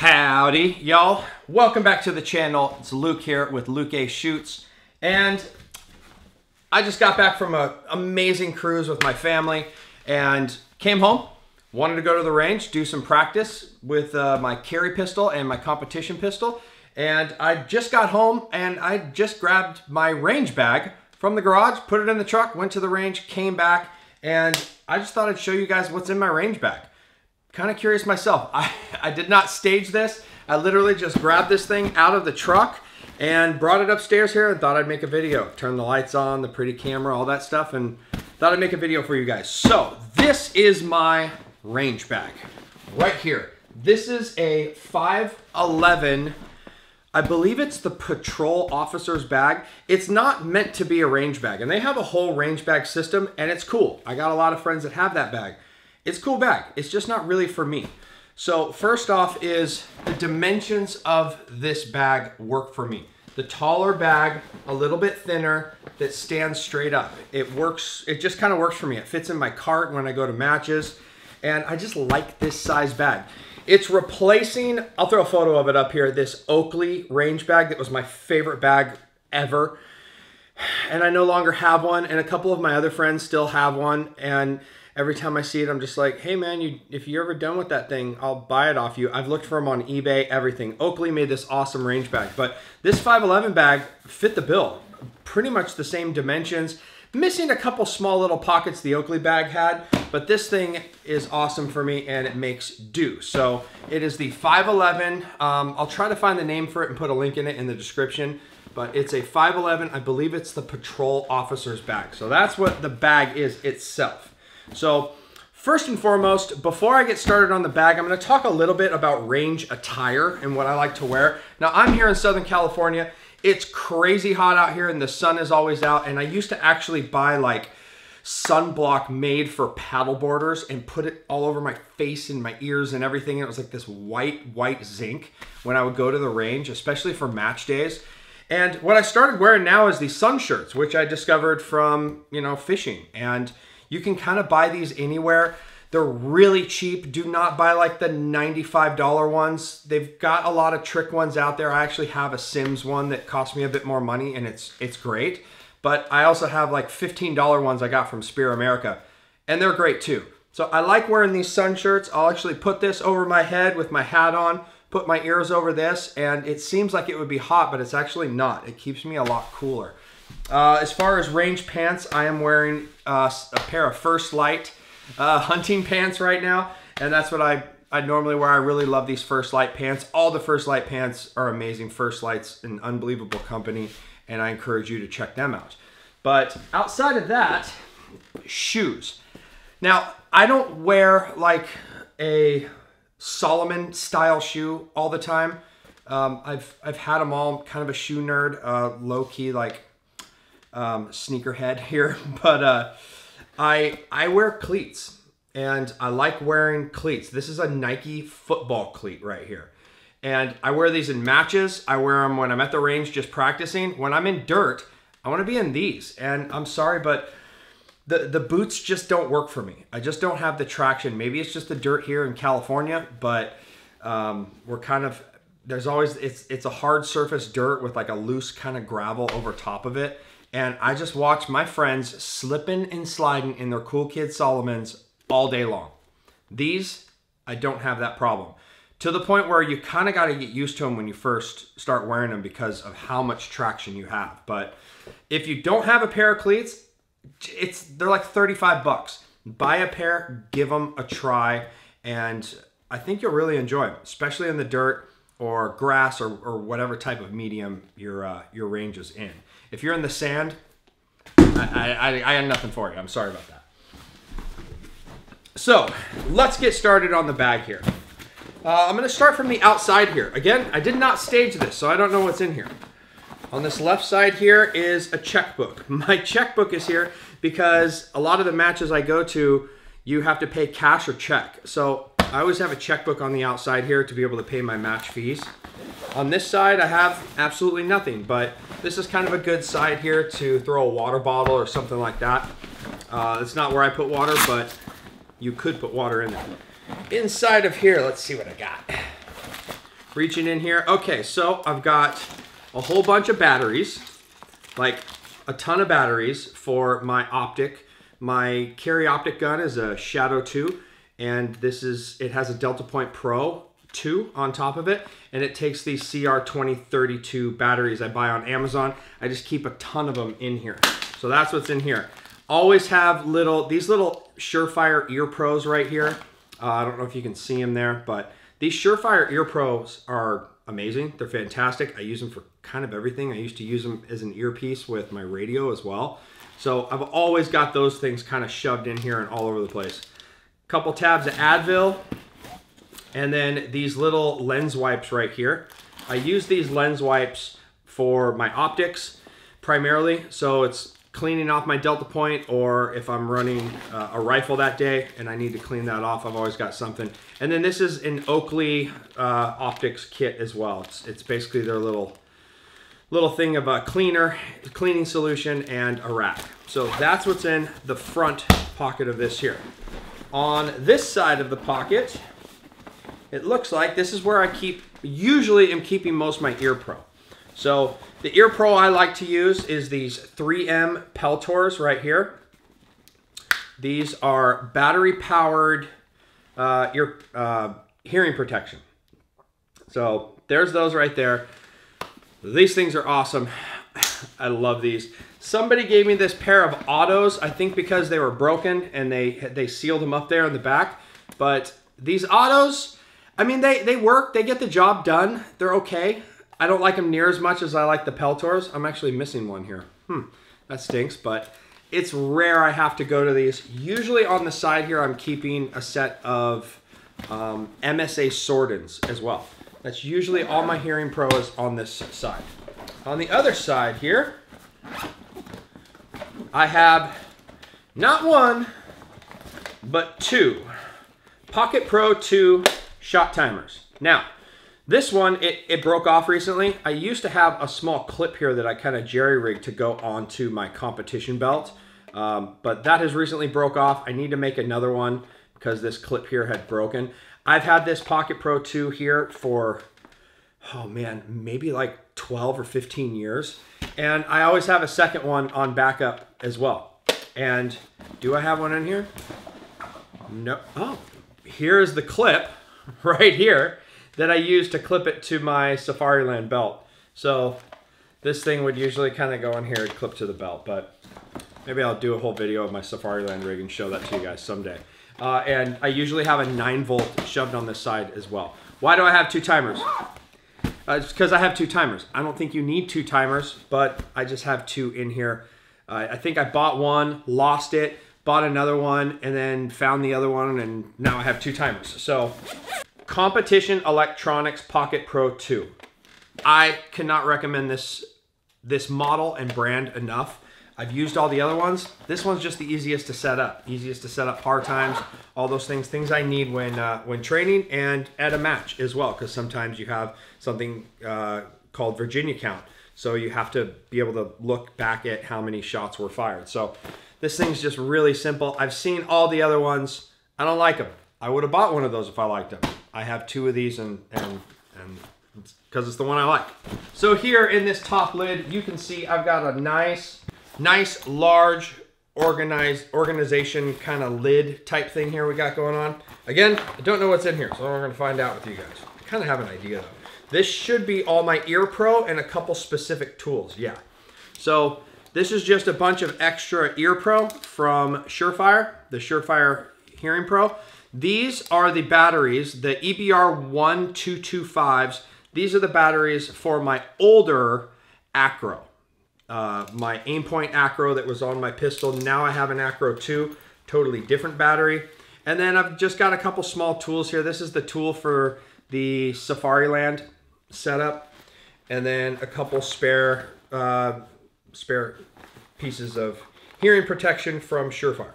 Howdy, y'all. Welcome back to the channel. It's Luke here with Luke A. Shoots. And I just got back from an amazing cruise with my family and came home. Wanted to go to the range, do some practice with my carry pistol and my competition pistol. And I just got home and I just grabbed my range bag from the garage, put it in the truck, went to the range, came back, and I just thought I'd show you guys what's in my range bag. Kind of curious myself. I did not stage this. I literally just grabbed this thing out of the truck and brought it upstairs here and thought I'd make a video. Turn the lights on, the pretty camera, all that stuff, and thought I'd make a video for you guys. So this is my range bag right here. This is a 5.11. I believe it's the patrol officer's bag. It's not meant to be a range bag, and they have a whole range bag system, and it's cool. I got a lot of friends that have that bag. It's a cool bag. It's just not really for me. So first off is the dimensions of this bag work for me. The taller bag, a little bit thinner, that stands straight up. It works. It just kind of works for me. It fits in my cart when I go to matches, and I just like this size bag. It's replacing, I'll throw a photo of it up here, this Oakley range bag that was my favorite bag ever. And I no longer have one, and a couple of my other friends still have one, and every time I see it, I'm just like, hey man, if you're ever done with that thing, I'll buy it off you. I've looked for them on eBay, everything. Oakley made this awesome range bag, but this 5.11 bag fit the bill. Pretty much the same dimensions, missing a couple small little pockets the Oakley bag had, but this thing is awesome for me and it makes do. So it is the 5.11. I'll try to find the name for it and put a link in it in the description, but it's a 5.11. I believe it's the patrol officer's bag. So that's what the bag is itself. So first and foremost, before I get started on the bag, I'm going to talk a little bit about range attire and what I like to wear. Now, I'm here in Southern California. It's crazy hot out here and the sun is always out. And I used to actually buy like sunblock made for paddleboarders and put it all over my face and my ears and everything. And it was like this white zinc when I would go to the range, especially for match days. And what I started wearing now is these sun shirts, which I discovered from, you know, fishing. And you can kind of buy these anywhere. They're really cheap. Do not buy like the $95 ones. They've got a lot of trick ones out there. I actually have a Sims one that cost me a bit more money and it's great. But I also have like $15 ones I got from Spear America and they're great too. So I like wearing these sun shirts. I'll actually put this over my head with my hat on, put my ears over this, and it seems like it would be hot, but it's actually not. It keeps me a lot cooler. As far as range pants, I am wearing a pair of First Light hunting pants right now, and that's what I normally wear. I really love these First Light pants. All the First Light pants are amazing. First Light's an unbelievable company, and I encourage you to check them out. But outside of that, shoes. Now, I don't wear like a Solomon style shoe all the time. I've had them all. I'm kind of a shoe nerd, low-key like sneakerhead here, but I wear cleats and I like wearing cleats. This is a Nike football cleat right here, and I wear these in matches. I wear them when I'm at the range just practicing. When I'm in dirt, I want to be in these, and I'm sorry, but the boots just don't work for me. I just don't have the traction. Maybe it's just the dirt here in California, but we're kind of, there's always, it's a hard surface dirt with like a loose kind of gravel over top of it. And I just watch my friends slipping and sliding in their cool kid Solomons all day long. These, I don't have that problem. To the point where you kind of got to get used to them when you first start wearing them because of how much traction you have. But if you don't have a pair of cleats, they're like 35 bucks. Buy a pair, give them a try, and I think you'll really enjoy them, especially in the dirt or grass or whatever type of medium your range is in. If you're in the sand, I have nothing for you. I'm sorry about that. So let's get started on the bag here. I'm going to start from the outside here. Again, I did not stage this, so I don't know what's in here. On this left side here is a checkbook. My checkbook is here because a lot of the matches I go to, you have to pay cash or check. So I always have a checkbook on the outside here to be able to pay my match fees. On this side, I have absolutely nothing, but this is kind of a good side here to throw a water bottle or something like that. It's not where I put water, but you could put water in there. Inside of here, let's see what I got. reaching in here. Okay, so I've got a whole bunch of batteries, like a ton of batteries for my optic. My carry optic gun is a Shadow 2, and this is, it has a Delta Point Pro 2 on top of it, and it takes these CR2032 batteries I buy on Amazon. I just keep a ton of them in here. So that's what's in here. Always have little, these little Surefire ear pros right here. I don't know if you can see them there, but these Surefire ear pros are amazing. They're fantastic. I use them for kind of everything. I used to use them as an earpiece with my radio as well. So I've always got those things kind of shoved in here and all over the place. Couple tabs of Advil. And then these little lens wipes right here. I use these lens wipes for my optics primarily. So it's cleaning off my Delta Point, or if I'm running a rifle that day and I need to clean that off, I've always got something. And then this is an Oakley optics kit as well. It's basically their little thing of a cleaning solution and a wrap. So that's what's in the front pocket of this here. On this side of the pocket, it looks like this is where I usually am keeping most of my ear pro. So the ear pro I like to use is these 3M Peltors right here. These are battery powered hearing protection. So there's those right there. These things are awesome. I love these. Somebody gave me this pair of Autos, I think because they were broken and they sealed them up there in the back. But these Autos, I mean, they work, they get the job done, they're okay. I don't like them near as much as I like the Peltors. I'm actually missing one here. That stinks, but it's rare I have to go to these. Usually on the side here, I'm keeping a set of MSA Sordins as well. That's usually all my hearing pros on this side. On the other side here, I have not one, but two Pocket Pro 2 shot timers. Now, this one, it broke off recently. I used to have a small clip here that I kind of jerry-rigged to go onto my competition belt, but that has recently broke off. I need to make another one because this clip here had broken. I've had this Pocket Pro 2 here for, oh man, maybe like 12 or 15 years. And I always have a second one on backup as well. And do I have one in here? No. Oh, here is the clip right here that I use to clip it to my Safariland belt. So this thing would usually kind of go in here and clip to the belt, but maybe I'll do a whole video of my Safariland rig and show that to you guys someday. And I usually have a 9-volt shoved on this side as well. Why do I have two timers? It's because I have two timers. I don't think you need two timers, but I just have two in here. I think I bought one, lost it, bought another one, and then found the other one, and now I have two timers. So, Competition Electronics Pocket Pro 2. I cannot recommend this model and brand enough. I've used all the other ones. This one's just the easiest to set up. Easiest to set up hard times, all those things I need when training and at a match as well, because sometimes you have something called Virginia count. So you have to be able to look back at how many shots were fired. So this thing's just really simple. I've seen all the other ones. I don't like them. I would have bought one of those if I liked them. I have two of these and because it's the one I like. So here in this top lid, you can see I've got a nice large organization kind of lid type thing here we got going on. Again, I don't know what's in here, so we're gonna find out with you guys. I kind of have an idea though. This should be all my ear pro and a couple specific tools, yeah. So this is just a bunch of extra ear pro from Surefire, the Surefire Hearing Pro. These are the batteries, the EBR1225s. These are the batteries for my older Acro. My Aimpoint Acro that was on my pistol. Now I have an Acro 2, totally different battery. And then I've just got a couple small tools here. This is the tool for the Safariland setup. And then a couple spare pieces of hearing protection from Surefire.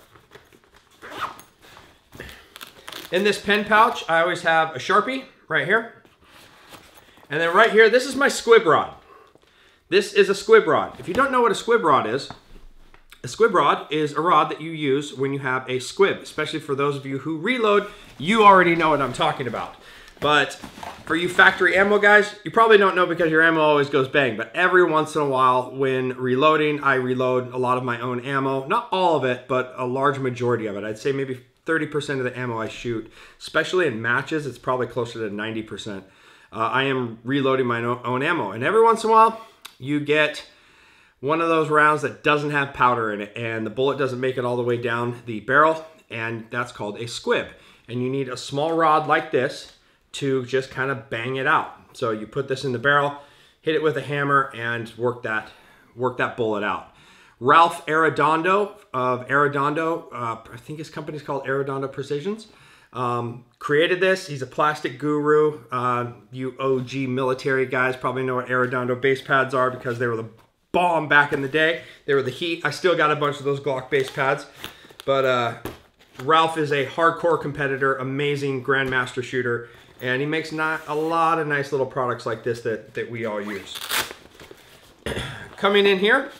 In this pen pouch, I always have a Sharpie right here. And then right here, this is my squib rod. This is a squib rod. If you don't know what a squib rod is a rod that you use when you have a squib, especially for those of you who reload, you already know what I'm talking about. But For you factory ammo guys, you probably don't know because your ammo always goes bang, but every once in a while when reloading, I reload a lot of my own ammo. Not all of it, but a large majority of it. I'd say maybe 30% of the ammo I shoot, especially in matches, it's probably closer to 90%. I am reloading my own ammo. And every once in a while, you get one of those rounds that doesn't have powder in it and the bullet doesn't make it all the way down the barrel, and that's called a squib. And you need a small rod like this to just kind of bang it out. So you put this in the barrel, hit it with a hammer, and work that bullet out. Ralph Arredondo of Arredondo, I think his company's called Arredondo Precisions, created this. He's a plastic guru. You OG military guys probably know what Arredondo base pads are because they were the bomb back in the day. They were the heat. I still got a bunch of those Glock base pads. But Ralph is a hardcore competitor, amazing grandmaster shooter, and he makes not a lot of nice little products like this that we all use. Coming in here,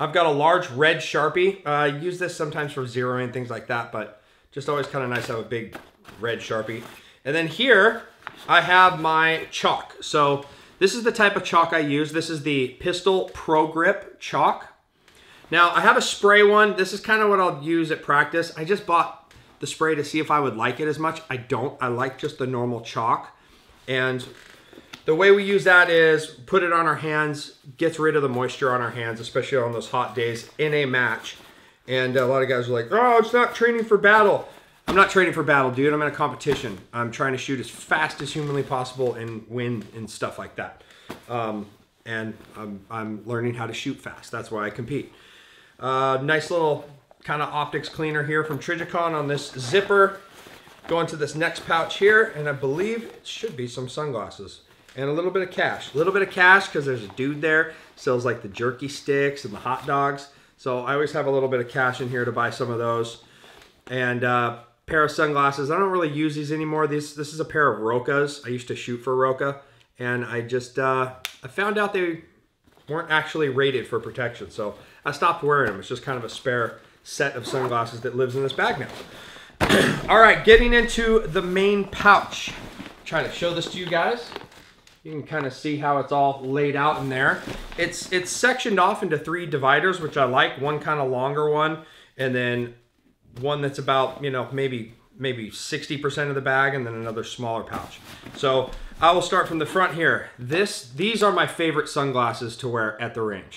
I've got a large red Sharpie. I use this sometimes for zeroing, things like that, but just always kind of nice to have a big red Sharpie. And then here, I have my chalk. So this is the type of chalk I use. This is the Pistol Pro Grip chalk. Now, I have a spray one. This is kind of what I'll use at practice. I just bought the spray to see if I would like it as much. I don't. I like just the normal chalk. And the way we use that is put it on our hands, gets rid of the moisture on our hands, especially on those hot days in a match. And a lot of guys are like, oh, it's not training for battle. I'm not training for battle, dude. I'm in a competition. I'm trying to shoot as fast as humanly possible and win and stuff like that. And I'm learning how to shoot fast. That's why I compete. Nice little kind of optics cleaner here from Trijicon on this zipper. Going to this next pouch here, and I believe it should be some sunglasses. And a little bit of cash. A little bit of cash because there's a dude there. Sells like the jerky sticks and the hot dogs. So I always have a little bit of cash in here to buy some of those. And a pair of sunglasses. I don't really use these anymore. This is a pair of Rokas. I used to shoot for Roka. And I just, I found out they weren't actually rated for protection. So I stopped wearing them. It's just kind of a spare set of sunglasses that lives in this bag now. All right, getting into the main pouch. Trying to show this to you guys. You can kind of see how it's all laid out in there. It's sectioned off into three dividers, which I like. One kind of longer one, and then one that's about, you know, maybe 60% of the bag, and then another smaller pouch. So I will start from the front here. These are my favorite sunglasses to wear at the range.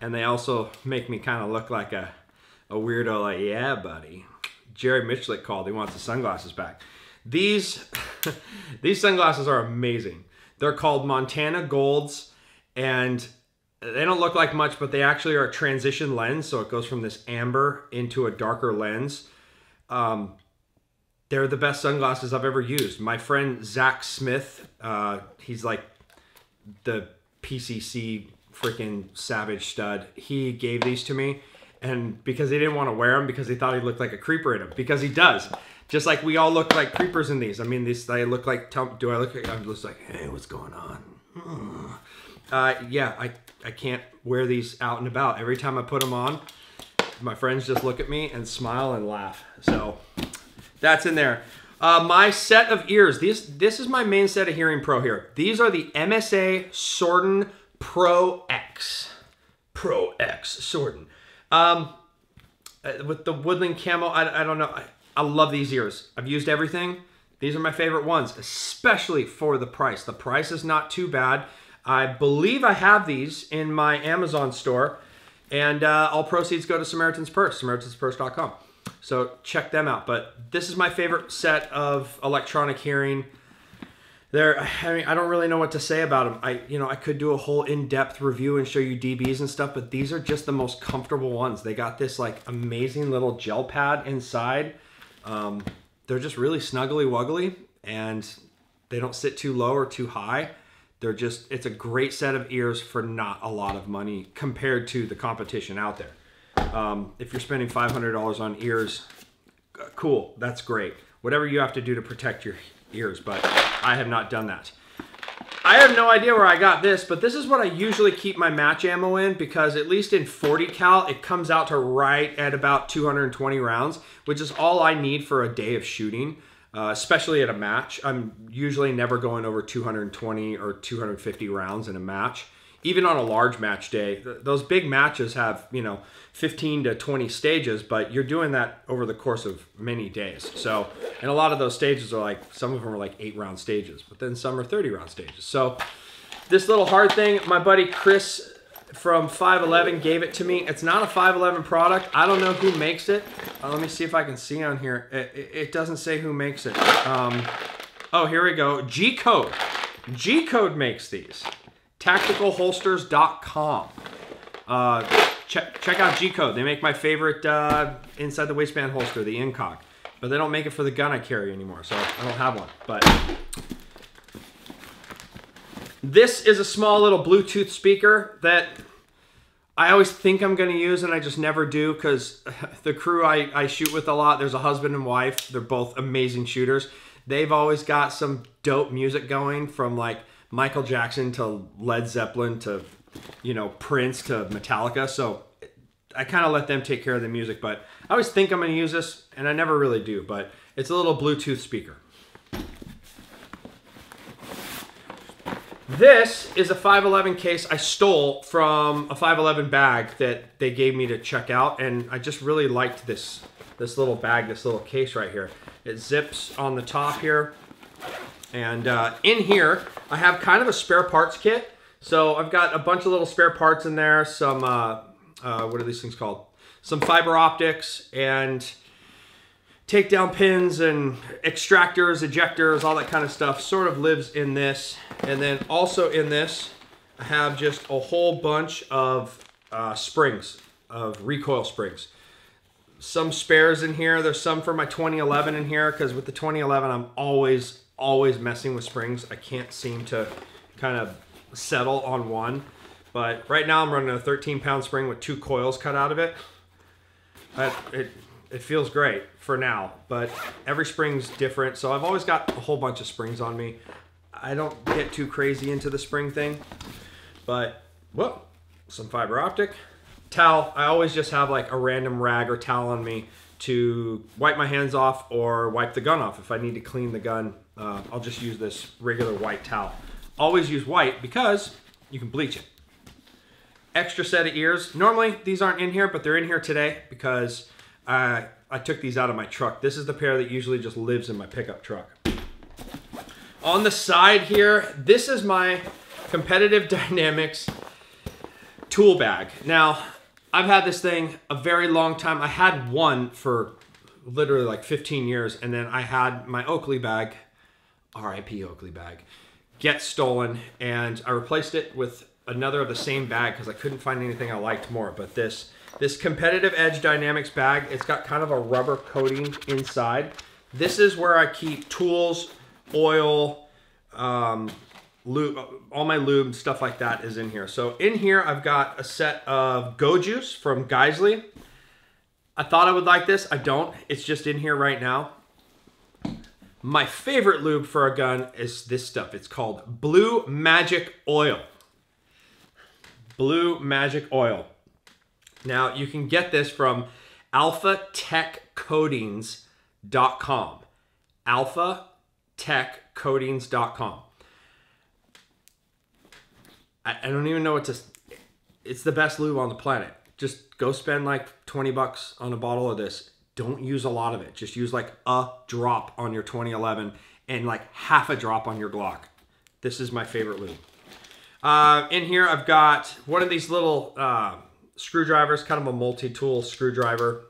And they also make me kind of look like a weirdo, like, yeah, buddy. Jerry Michlik called. He wants the sunglasses back. These sunglasses are amazing. They're called Montana Golds, and they don't look like much, but they actually are a transition lens, so it goes from this amber into a darker lens. They're the best sunglasses I've ever used. My friend Zach Smith, he's like the PCC freaking savage stud. He gave these to me, and because he didn't want to wear them because he thought he looked like a creeper in them, because he does. Just like we all look like creepers in these. I mean, I look like, do I look like, I'm just like, hey, what's going on? Yeah, I can't wear these out and about. Every time I put them on, my friends just look at me and smile and laugh. So that's in there. My set of ears. This is my main set of Hearing Pro here. These are the MSA Sordin Pro X. Pro X Sordin. With the woodland camo, I don't know. I love these ears. I've used everything. These are my favorite ones, especially for the price. The price is not too bad. I believe I have these in my Amazon store, and all proceeds go to Samaritan's Purse, Samaritan'sPurse.com. So check them out. But this is my favorite set of electronic hearing. I mean, I don't really know what to say about them. I could do a whole in-depth review and show you dBs and stuff, but these are just the most comfortable ones. They got this like amazing little gel pad inside. They're just really snuggly wuggly, and they don't sit too low or too high. They're just, it's a great set of ears for not a lot of money compared to the competition out there. If you're spending $500 on ears, cool, that's great. Whatever you have to do to protect your ears, but I have not done that. I have no idea where I got this, but this is what I usually keep my match ammo in, because at least in 40 cal, it comes out to right at about 220 rounds, which is all I need for a day of shooting. especially at a match. I'm usually never going over 220 or 250 rounds in a match. Even on a large match day, those big matches have, you know, 15 to 20 stages, but you're doing that over the course of many days. So, and a lot of those stages are like, some of them are like 8-round stages, but then some are 30-round stages. So this little hard thing, my buddy Chris from 5.11 gave it to me. It's not a 5.11 product. I don't know who makes it. Let me see if I can see on here. It doesn't say who makes it. Oh, here we go. G-Code. G-Code makes these. tacticalholsters.com. Check out G-Code. They make my favorite inside the waistband holster, the Incog. But they don't make it for the gun I carry anymore, so I don't have one. But this is a small little Bluetooth speaker that I always think I'm going to use and I just never do, because the crew I shoot with a lot, there's a husband and wife. They're both amazing shooters. They've always got some dope music going, from like Michael Jackson to Led Zeppelin to, you know, Prince to Metallica. So I kind of let them take care of the music, but I always think I'm going to use this and I never really do, but it's a little Bluetooth speaker. This is a 5.11 case I stole from a 5.11 bag that they gave me to check out, and I just really liked this little bag, this little case right here. It zips on the top here. And in here, I have kind of a spare parts kit. So I've got a bunch of little spare parts in there, some, what are these things called? Some fiber optics and takedown pins and extractors, ejectors, all that kind of stuff sort of lives in this. And then also in this, I have just a whole bunch of springs, of recoil springs. Some spares in here. There's some for my 2011 in here, because with the 2011, I'm always messing with springs. I can't seem to kind of settle on one, but right now I'm running a 13-pound spring with 2 coils cut out of it. It feels great for now, but every spring's different, so I've always got a whole bunch of springs on me. I don't get too crazy into the spring thing, but well, some fiber optic towel. I always just have like a random rag or towel on me to wipe my hands off or wipe the gun off. If I need to clean the gun, I'll just use this regular white towel. Always use white because you can bleach it. Extra set of ears. Normally these aren't in here, but they're in here today because I took these out of my truck. This is the pair that usually just lives in my pickup truck. On the side here, this is my Competitive Dynamics tool bag. Now, I've had this thing a very long time. I had one for literally like 15 years, and then I had my Oakley bag, RIP Oakley bag, get stolen, and I replaced it with another of the same bag because I couldn't find anything I liked more. But this Competitive Edge Dynamics bag, it's got kind of a rubber coating inside. This is where I keep tools, oil, lube, all my lube, stuff like that is in here. So in here, I've got a set of Go Juice from Geisley. I thought I would like this. I don't. It's just in here right now. My favorite lube for a gun is this stuff. It's called Blue Magic Oil. Blue Magic Oil. Now, you can get this from alphatechcoatings.com. Alphatechcoatings.com. I don't even know what to... It's the best lube on the planet. Just go spend like 20 bucks on a bottle of this. Don't use a lot of it. Just use like a drop on your 2011 and like half a drop on your Glock. This is my favorite lube. In here, I've got one of these little screwdrivers, kind of a multi-tool screwdriver.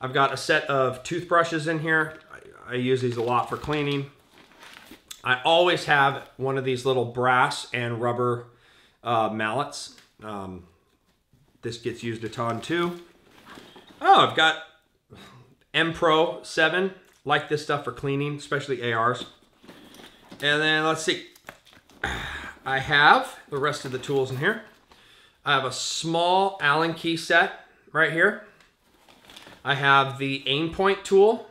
I've got a set of toothbrushes in here. I use these a lot for cleaning. I always have one of these little brass and rubber mallets. This gets used a ton too. Oh, I've got M Pro 7. Like this stuff for cleaning, especially ARs. And then let's see. I have the rest of the tools in here. I have a small Allen key set right here. I have the aim point tool.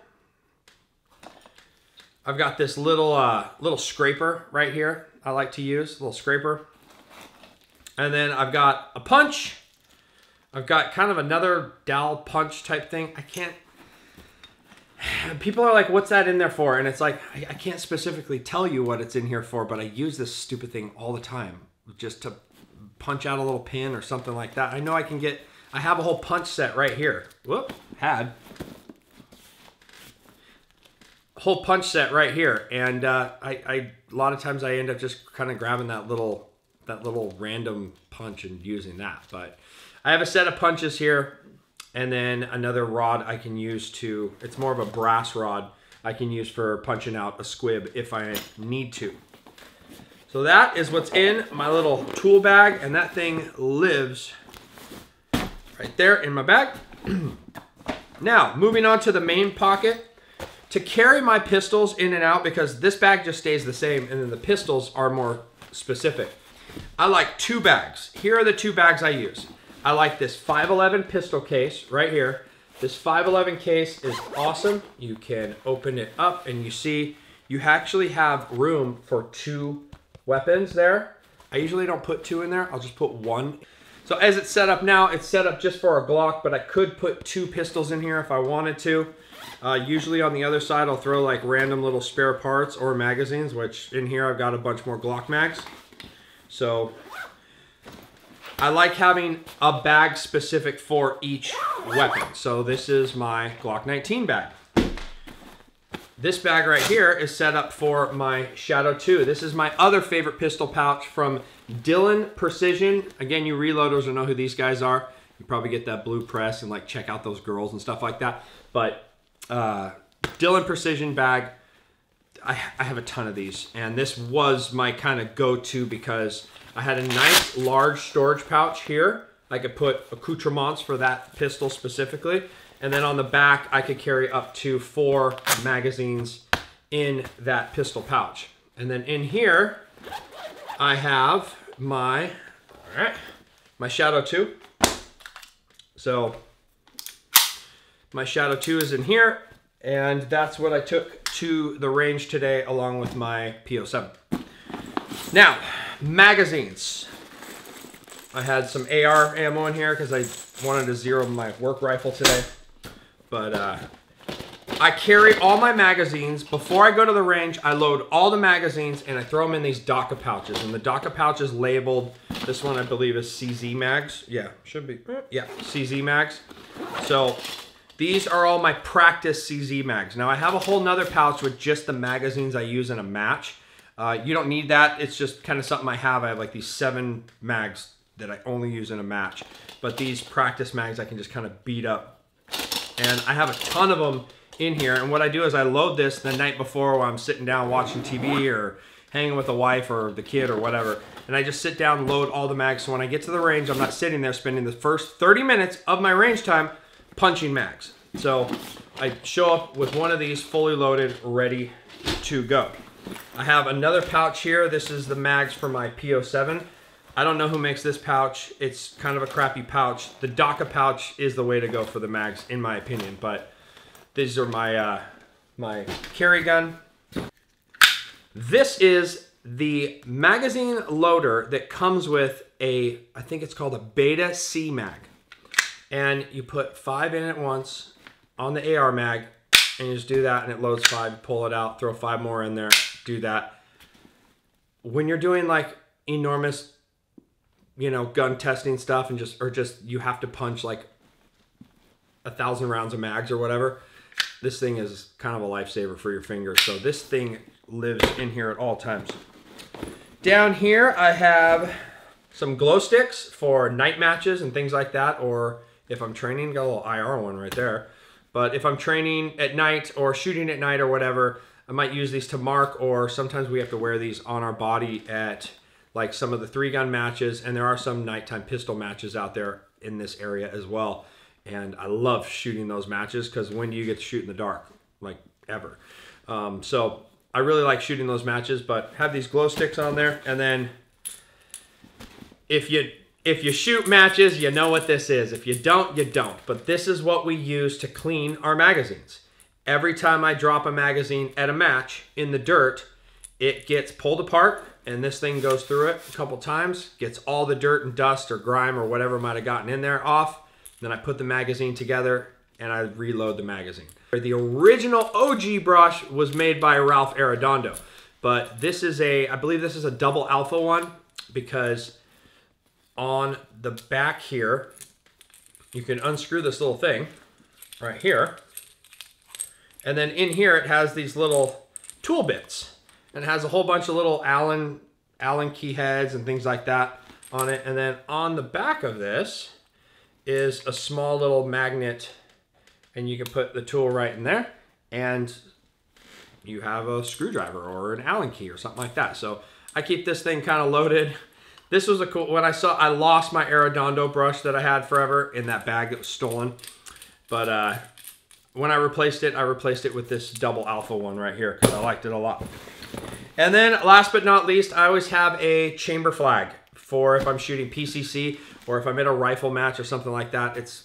I've got this little little scraper right here. I like to use a little scraper. And then I've got a punch. I've got kind of another dowel punch type thing. I can't. people are like, what's that in there for? And it's like, I can't specifically tell you what it's in here for, but I use this stupid thing all the time just to punch out a little pin or something like that. I know I can get, I have a whole punch set right here. Whoop, had. Whole punch set right here. And a lot of times I end up just kind of grabbing that little random punch and using that. But I have a set of punches here. And then another rod I can use to, it's more of a brass rod I can use for punching out a squib if I need to. So that is what's in my little tool bag, and that thing lives right there in my bag. Now, moving on to the main pocket. To carry my pistols in and out, because this bag just stays the same, and then the pistols are more specific. I like two bags. Here are the two bags I use. I like this 5.11 pistol case right here. This 5.11 case is awesome. You can open it up and you see you actually have room for two weapons there. I usually don't put two in there. I'll just put one. So as it's set up now, it's set up just for a Glock, but I could put two pistols in here if I wanted to. Usually on the other side, I'll throw like random little spare parts or magazines, which in here I've got a bunch more Glock mags. So I like having a bag specific for each weapon. So this is my Glock 19 bag. This bag right here is set up for my Shadow 2. This is my other favorite pistol pouch from Dillon Precision. Again, you reloaders will know who these guys are. You probably get that blue press and like check out those girls and stuff like that. But Dillon Precision bag, I have a ton of these. And this was my kind of go-to because I had a nice large storage pouch here. I could put accoutrements for that pistol specifically. And then on the back, I could carry up to four magazines in that pistol pouch. And then in here, I have my, all right, my Shadow 2. So my Shadow 2 is in here. And that's what I took to the range today along with my P07. Now, magazines. I had some AR ammo in here because I wanted to zero my work rifle today. But I carry all my magazines. Before I go to the range, I load all the magazines and I throw them in these DACA pouches. And the DACA pouch is labeled, this one I believe is CZ mags. Yeah, should be, yeah, CZ mags. So these are all my practice CZ mags. Now I have a whole nother pouch with just the magazines I use in a match. You don't need that. It's just kind of something I have. I have like these 7 mags that I only use in a match. But these practice mags I can just kind of beat up. And I have a ton of them in here. And what I do is I load this the night before while I'm sitting down watching TV or hanging with the wife or the kid or whatever. And I just sit down and load all the mags. So when I get to the range, I'm not sitting there spending the first 30 minutes of my range time punching mags. So I show up with one of these fully loaded, ready to go. I have another pouch here. This is the mags for my P07. I don't know who makes this pouch. It's kind of a crappy pouch. The DACA pouch is the way to go for the mags, in my opinion. But these are my my carry gun. This is the magazine loader that comes with a, I think it's called a Beta C mag. And you put 5 in at once on the AR mag, and you just do that, and it loads 5. Pull it out, throw 5 more in there, do that. When you're doing like enormous, you know, gun testing stuff and just you have to punch like 1,000 rounds of mags or whatever, this thing is kind of a lifesaver for your fingers. So this thing lives in here at all times. Down here I have some glow sticks for night matches and things like that, or if I'm training, got a little IR one right there. But if I'm training at night or shooting at night or whatever, I might use these to mark, or sometimes we have to wear these on our body at like some of the 3-gun matches, and there are some nighttime pistol matches out there in this area as well. And I love shooting those matches because when do you get to shoot in the dark? Like ever. So I really like shooting those matches, but have these glow sticks on there. And then if you shoot matches, you know what this is. If you don't, you don't. But this is what we use to clean our magazines. Every time I drop a magazine at a match in the dirt, it gets pulled apart, and this thing goes through it a couple times, gets all the dirt and dust or grime or whatever might have gotten in there off. Then I put the magazine together and I reload the magazine. The original OG brush was made by Ralph Arredondo, but this is a, I believe this is a Double Alpha one, because on the back here, you can unscrew this little thing right here, and then in here it has these little tool bits, and it has a whole bunch of little Allen key heads and things like that on it. And then on the back of this is a small little magnet, and you can put the tool right in there, and you have a screwdriver or an Allen key or something like that. So I keep this thing kind of loaded. This was a cool, when I saw, I lost my Arredondo brush that I had forever in that bag that was stolen. But when I replaced it with this Double Alpha one right here, because I liked it a lot. And then last but not least, I always have a chamber flag for if I'm shooting PCC or if I'm in a rifle match or something like that. It's,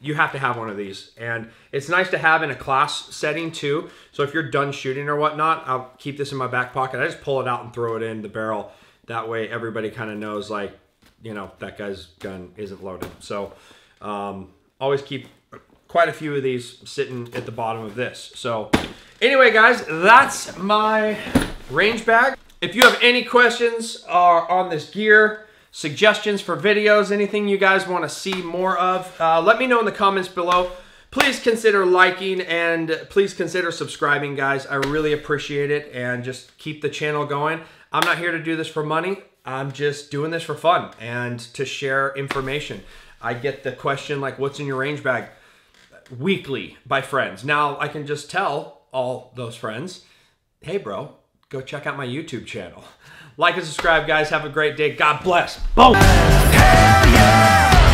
you have to have one of these, and it's nice to have in a class setting too. So if you're done shooting or whatnot, I'll keep this in my back pocket. I just pull it out and throw it in the barrel. That way everybody kind of knows, like, you know, that guy's gun isn't loaded. So always keep quite a few of these sitting at the bottom of this. So anyway, guys, that's my range bag. If you have any questions on this gear, suggestions for videos, anything you guys want to see more of, let me know in the comments below. Please consider liking and please consider subscribing, guys. I really appreciate it, and just keep the channel going. I'm not here to do this for money. I'm just doing this for fun and to share information. I get the question, like, what's in your range bag, weekly by friends. Now I can just tell all those friends, hey bro, go check out my YouTube channel. Like and subscribe, guys. Have a great day. God bless. Boom. Hell yeah.